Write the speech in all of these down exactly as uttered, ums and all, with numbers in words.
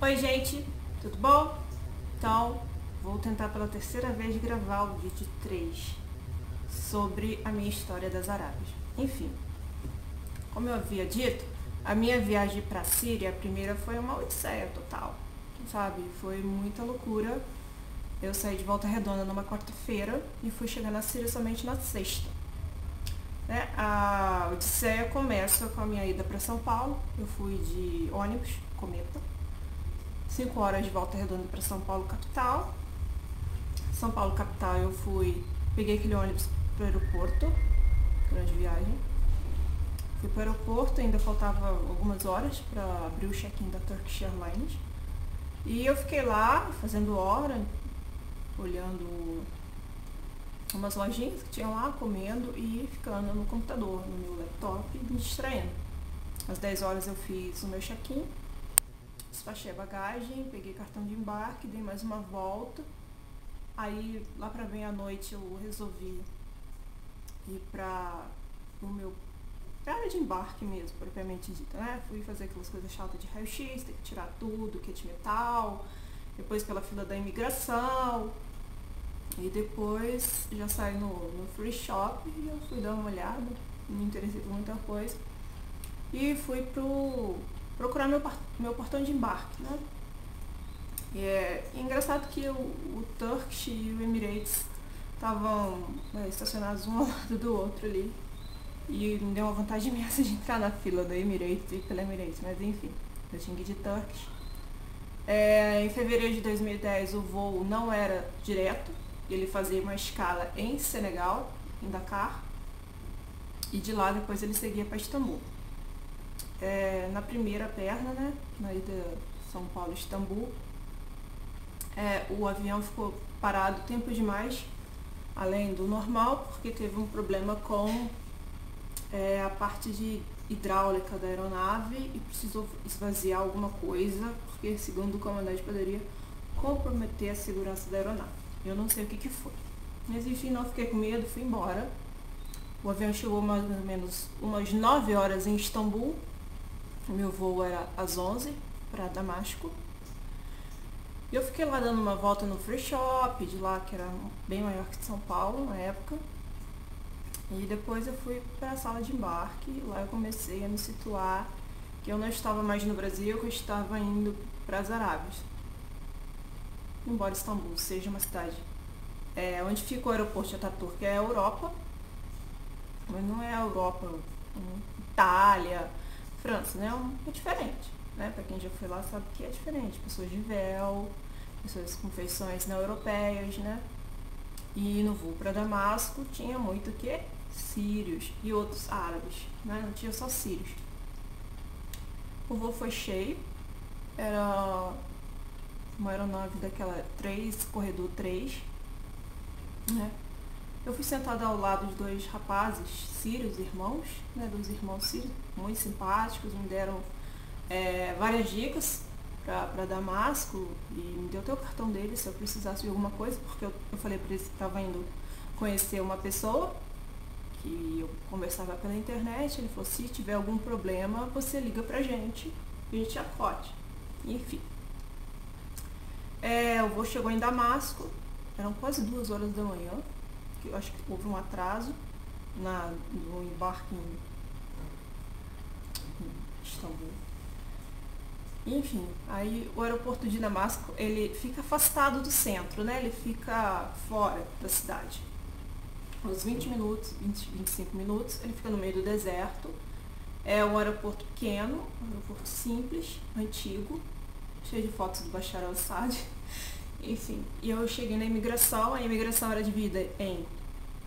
Oi gente, tudo bom? Então, vou tentar pela terceira vez gravar o vídeo três sobre a minha história das Arábias. Enfim, como eu havia dito, a minha viagem para a Síria, a primeira foi uma odisseia total, sabe? Foi muita loucura. Eu saí de Volta Redonda numa quarta-feira e fui chegar na Síria somente na sexta. Né? A odisseia começa com a minha ida para São Paulo. Eu fui de ônibus, cometa, cinco horas de Volta Redonda para São Paulo, capital. São Paulo, capital, eu fui, peguei aquele ônibus para o aeroporto, grande viagem. Fui para o aeroporto, ainda faltava algumas horas para abrir o check-in da Turkish Airlines. E eu fiquei lá, fazendo hora, olhando umas lojinhas que tinham lá, comendo e ficando no computador, no meu laptop, me distraindo. Às dez horas eu fiz o meu check-in, despachei a bagagem, peguei cartão de embarque, dei mais uma volta. Aí, lá pra bem à noite, eu resolvi ir pra o meu... pra área de embarque mesmo, propriamente dita, né? Fui fazer aquelas coisas chatas de raio-x, ter que tirar tudo, que é de metal, depois pela fila da imigração. E depois já saí no, no free shop e eu fui dar uma olhada, me interessei por muita coisa. E fui pro, procurar meu, meu portão de embarque, né? E é, é engraçado que o, o Turkish e o Emirates estavam, né, estacionados um ao lado do outro ali. E me deu uma vontade imensa de entrar na fila da Emirates e pela Emirates, mas enfim, eu tinha que ir de Turkish. É, em fevereiro de dois mil e dez o voo não era direto. Ele fazia uma escala em Senegal, em Dakar, e de lá depois ele seguia para Istambul. É, na primeira perna, né, na ida São Paulo Istambul, é, o avião ficou parado tempo demais, além do normal, porque teve um problema com é, a parte de hidráulica da aeronave e precisou esvaziar alguma coisa, porque segundo o comandante poderia comprometer a segurança da aeronave. Eu não sei o que que foi. Mas enfim, não fiquei com medo, fui embora. O avião chegou mais ou menos umas nove horas em Istambul. O meu voo era às onze, para Damasco. E eu fiquei lá dando uma volta no free shop, de lá, que era bem maior que São Paulo na época. E depois eu fui para a sala de embarque. Lá eu comecei a me situar, que eu não estava mais no Brasil, que eu estava indo para as Arábias. Embora Istambul seja uma cidade é, onde fica o aeroporto de Ataturk, é a Europa, mas não é a Europa, Itália, França, né? É diferente, né? Para quem já foi lá sabe que é diferente, pessoas de véu, pessoas com feições não europeias, né? E no voo para Damasco tinha muito o quê? Sírios e outros árabes, né? Não tinha só sírios. O voo foi cheio, era uma aeronave daquela três, corredor três, né? Eu fui sentada ao lado de dois rapazes sírios, irmãos, né? Dois irmãos sírios, muito simpáticos, me deram é, várias dicas para Damasco e me deu até o cartão dele se eu precisasse de alguma coisa, porque eu, eu falei para eles que estava indo conhecer uma pessoa, que eu conversava pela internet. Ele falou, se tiver algum problema, você liga pra gente e a gente acode. Enfim. É, o voo chegou em Damasco, eram quase duas horas da manhã, que eu acho que houve um atraso na, no embarque em, em Istambul. Enfim, aí o aeroporto de Damasco, ele fica afastado do centro, né? Ele fica fora da cidade. Uns vinte minutos, vinte, vinte e cinco minutos, ele fica no meio do deserto. É um aeroporto pequeno, um aeroporto simples, antigo, cheio de fotos do Bashar al-Assad. Enfim, e eu cheguei na imigração. A imigração era dividida em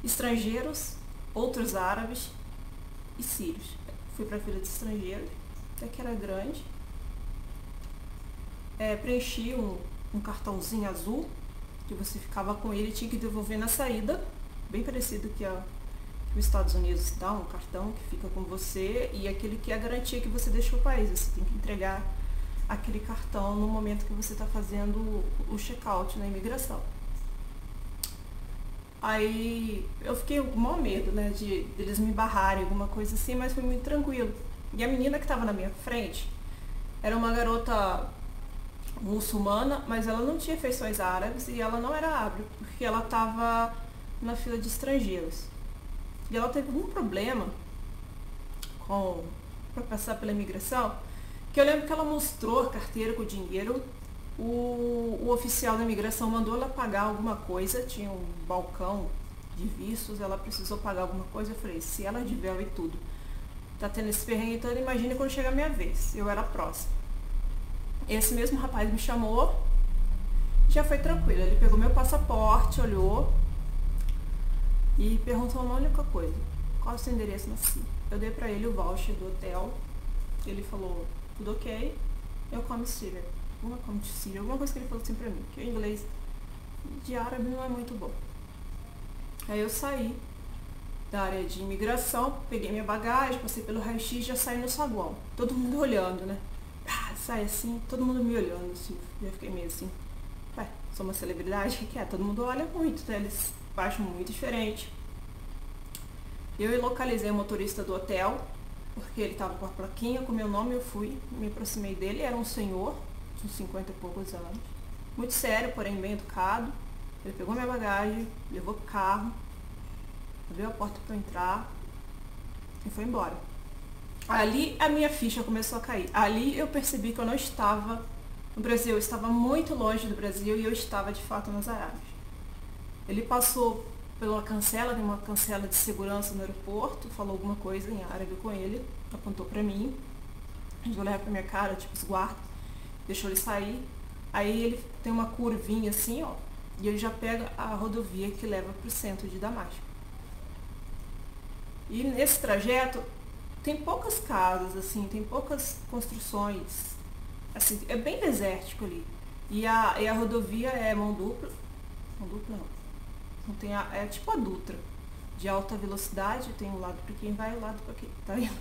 estrangeiros, outros árabes e sírios. Fui para a fila de estrangeiros, até que era grande. É, preenchi um, um cartãozinho azul, que você ficava com ele e tinha que devolver na saída, bem parecido que, a, que os Estados Unidos dá, um cartão que fica com você, e aquele que é a garantia que você deixou o país, você tem que entregar aquele cartão no momento que você está fazendo o check-out na imigração. Aí eu fiquei com maior medo, né, de, de eles me barrarem, alguma coisa assim, mas foi muito tranquilo. E a menina que estava na minha frente era uma garota muçulmana, mas ela não tinha feições árabes e ela não era árabe, porque ela estava na fila de estrangeiros. E ela teve algum problema para passar pela imigração, que eu lembro que ela mostrou a carteira com o dinheiro, o, o oficial da imigração mandou ela pagar alguma coisa, tinha um balcão de vistos, ela precisou pagar alguma coisa, eu falei, se ela de véu e tudo, tá tendo esse perrengue, então imagina quando chegar a minha vez, eu era próxima. Esse mesmo rapaz me chamou, já foi tranquilo, ele pegou meu passaporte, olhou e perguntou uma única coisa, qual é o seu endereço na Síria? Eu dei pra ele o voucher do hotel, ele falou, tudo ok, eu como Síria, alguma como Síria, alguma coisa que ele falou assim pra mim, que o inglês de árabe não é muito bom. Aí eu saí da área de imigração, peguei minha bagagem, passei pelo raio-x e já saí no saguão, todo mundo olhando, né? Ah, sai assim, todo mundo me olhando assim, eu fiquei meio assim, ué, sou uma celebridade, o que, que é? Todo mundo olha muito, né? Eles acham muito diferente. Eu localizei o motorista do hotel, porque ele estava com a plaquinha, com o meu nome, eu fui, me aproximei dele, era um senhor, de uns cinquenta e poucos anos, muito sério, porém bem educado, ele pegou minha bagagem, levou pro carro, abriu a porta para entrar e foi embora. Ali a minha ficha começou a cair, ali eu percebi que eu não estava no Brasil, eu estava muito longe do Brasil e eu estava de fato nas Arábias. Ele passou pela cancela, tem uma cancela de segurança no aeroporto, falou alguma coisa em árabe com ele, apontou pra mim, ele olhava pra minha cara, tipo, os guardas, deixou ele sair, aí ele tem uma curvinha assim, ó, e ele já pega a rodovia que leva pro centro de Damasco. E nesse trajeto, tem poucas casas, assim, tem poucas construções, assim, é bem desértico ali, e a, e a rodovia é mão dupla, mão dupla não, Não tem a, é tipo a Dutra, de alta velocidade, tem um lado para quem vai e um lado para quem tá indo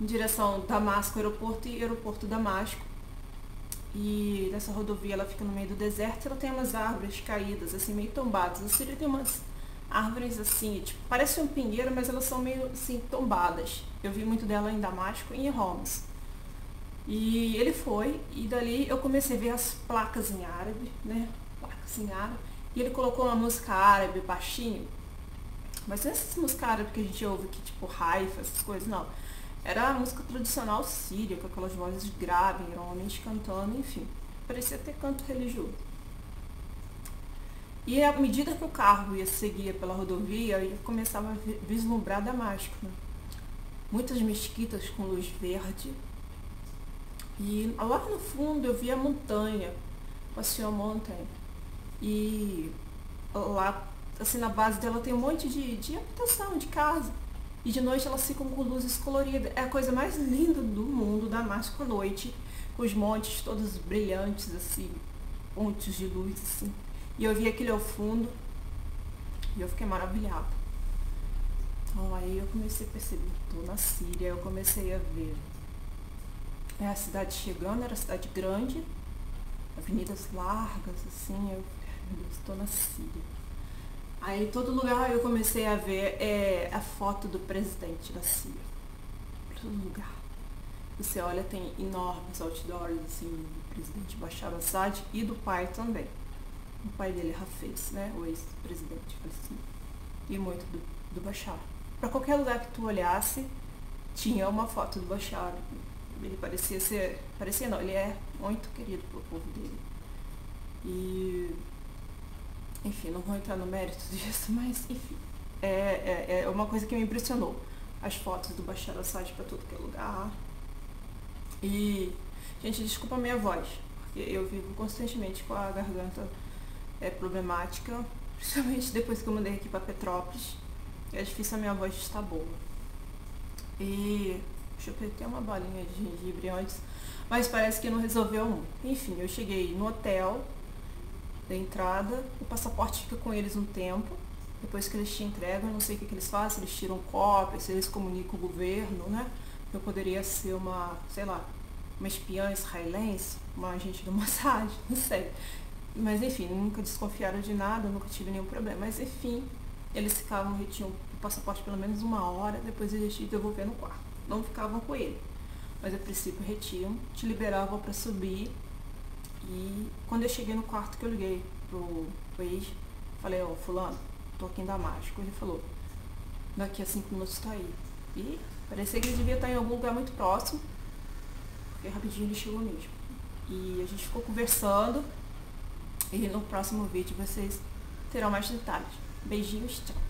em direção Damasco aeroporto e aeroporto Damasco. E nessa rodovia ela fica no meio do deserto, ela tem umas árvores caídas, assim, meio tombadas. A Síria tem umas árvores assim, tipo, parece um pinheiro, mas elas são meio assim, tombadas. Eu vi muito dela em Damasco e em Homs. E ele foi, e dali eu comecei a ver as placas em árabe, né? Placas em árabe. E ele colocou uma música árabe baixinho, mas não é essa música árabe que a gente ouve aqui, tipo Haifa, essas coisas, não. Era a música tradicional síria, com aquelas vozes graves, geralmente cantando, enfim. Parecia até canto religioso. E à medida que o carro ia seguir pela rodovia, eu começava a vislumbrar Damasco. Né? Muitas mesquitas com luz verde. E lá no fundo eu via a montanha, passei a montanha. E lá, assim, na base dela tem um monte de, de habitação, de casa. E de noite elas ficam com luzes coloridas. É a coisa mais linda do mundo, Damasco à noite. Com os montes todos brilhantes, assim, pontes de luz, assim. E eu vi aquilo ao fundo e eu fiquei maravilhada. Então aí eu comecei a perceber, tô na Síria, eu comecei a ver. É a cidade chegando, era a cidade grande. Avenidas largas, assim, eu... estou na Síria. Aí em todo lugar eu comecei a ver é, a foto do presidente da Síria. Todo lugar. Você olha, tem enormes outdoors assim, do presidente Bashar al-Assad e do pai também. O pai dele é Hafez, né? O ex-presidente da Síria. E muito do, do Bashar. Para qualquer lugar que tu olhasse, tinha uma foto do Bashar. Ele parecia ser... Parecia não, ele é muito querido pelo povo dele. E... Enfim, não vou entrar no mérito disso, mas enfim, é, é, é uma coisa que me impressionou. As fotos do Bashar al-Assad para tudo que é lugar. E, gente, desculpa a minha voz, porque eu vivo constantemente com a garganta é, problemática, principalmente depois que eu mudei aqui para Petrópolis. É difícil a minha voz estar boa. E, deixa eu perder uma bolinha de gengibre antes, mas parece que não resolveu muito. Enfim, eu cheguei no hotel. Da entrada, o passaporte fica com eles um tempo, depois que eles te entregam, eu não sei o que, que eles fazem, se eles tiram cópias, se eles comunicam o governo, né? Eu poderia ser uma, sei lá, uma espiã israelense, uma agente do Mossad, não sei. Mas enfim, nunca desconfiaram de nada, nunca tive nenhum problema. Mas enfim, eles ficavam, retinham o passaporte pelo menos uma hora, depois eles te devolver no quarto. Não ficavam com ele, mas a princípio retiam, te liberavam para subir, E quando eu cheguei no quarto que eu liguei pro, pro ex, falei, ó, fulano, tô aqui em Damasco. Ele falou, daqui a cinco minutos tá aí. E parecia que ele devia estar em algum lugar muito próximo, porque rapidinho ele chegou mesmo. E a gente ficou conversando, e no próximo vídeo vocês terão mais detalhes. Beijinhos, tchau!